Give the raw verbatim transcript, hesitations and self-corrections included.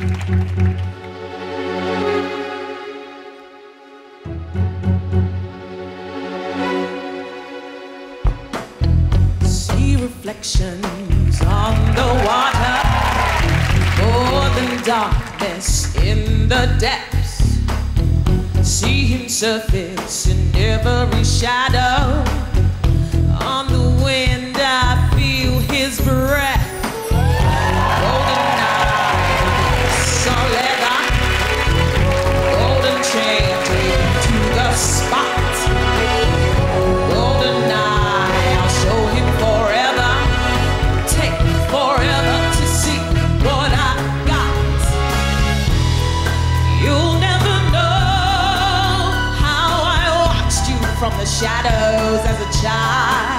See reflections on the water, more than darkness in the depths. See him surface in every shadow. On the wind I feel his breath. Shadows as a child.